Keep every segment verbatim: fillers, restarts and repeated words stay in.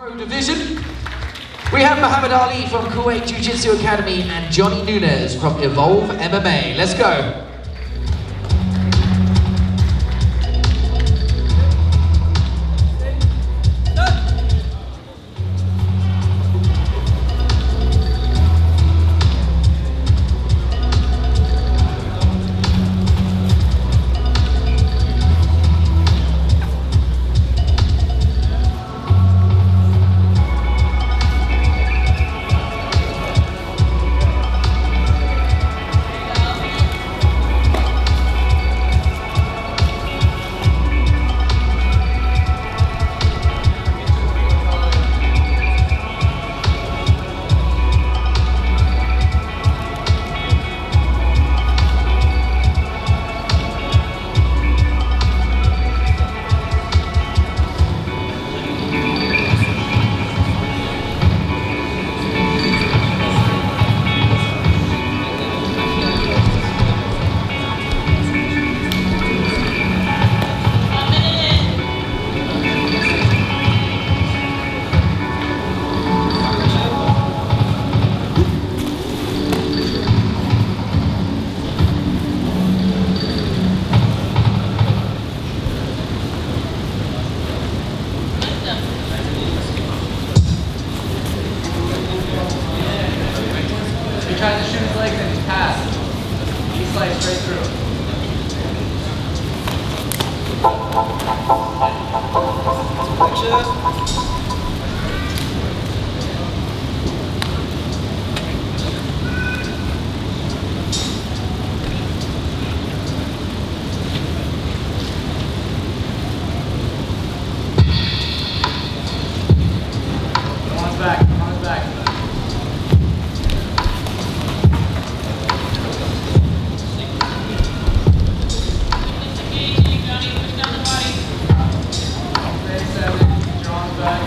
Pro division, we have Mohammad Ali from Kuwait Jiu-Jitsu Academy and Jonny Nunez from Evolve M M A. Let's go. Tries to shoot his legs and he passes. He slides straight through. Come on back, come on back. Bye.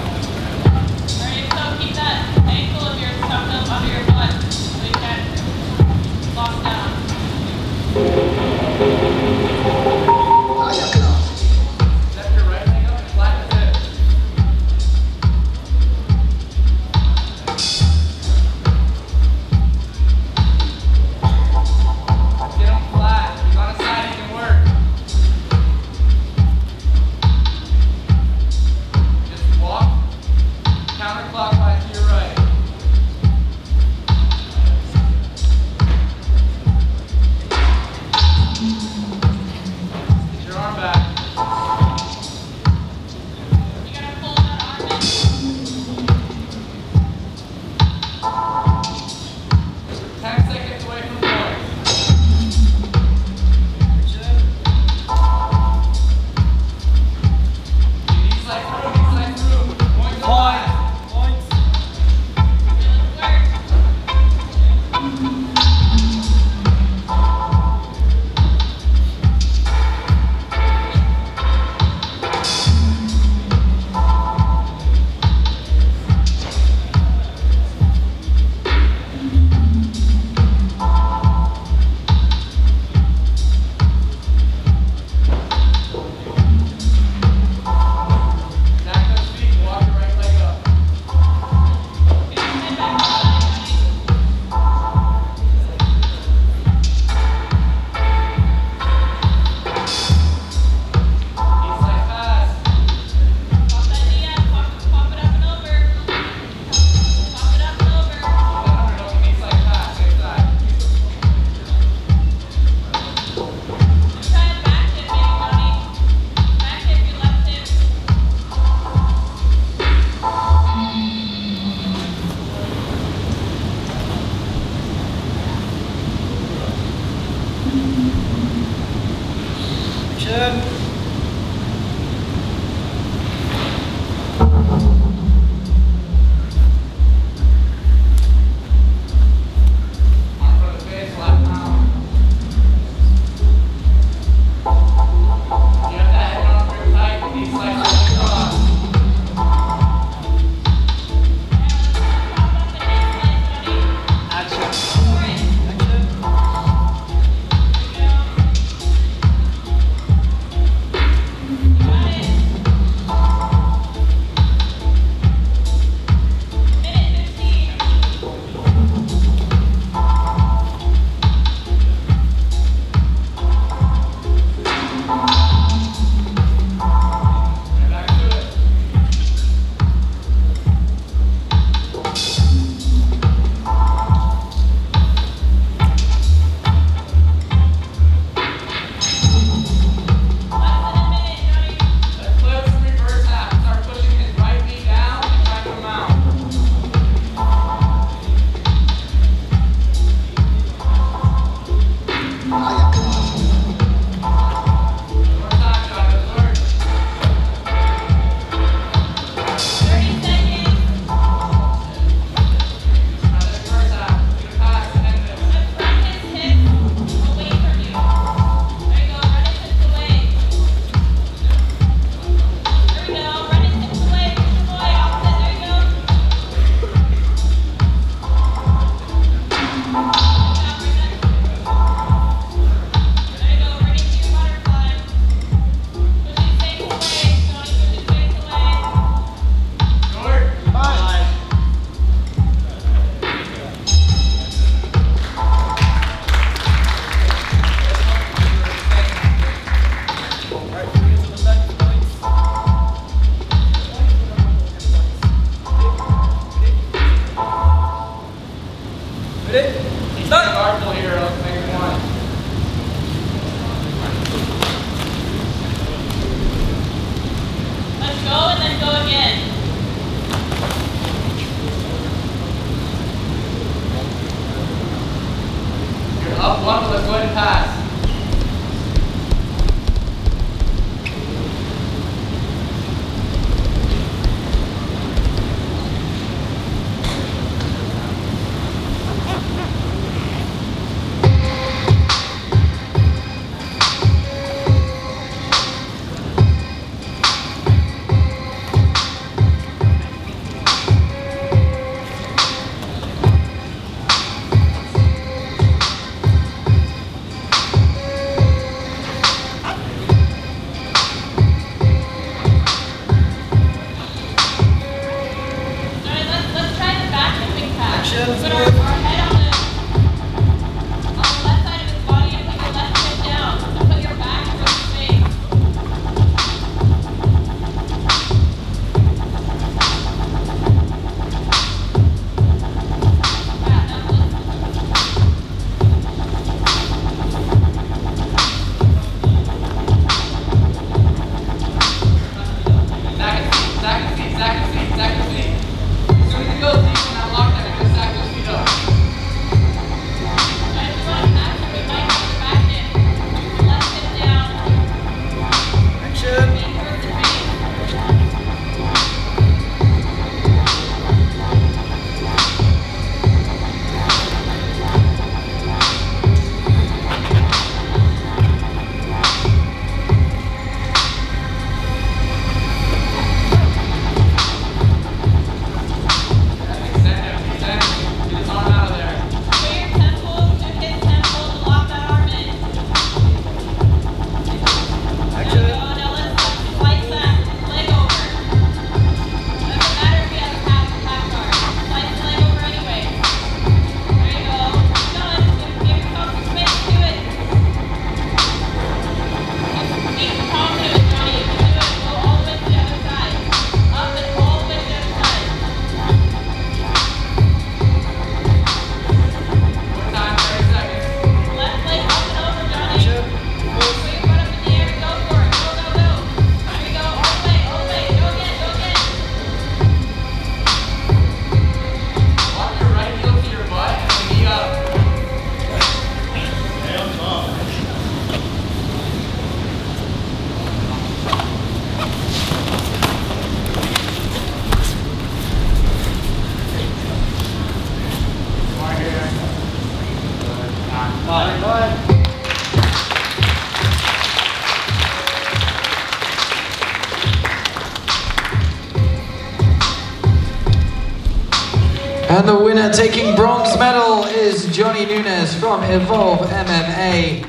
And the winner taking bronze medal is Jonny Nunez from Evolve M M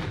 A.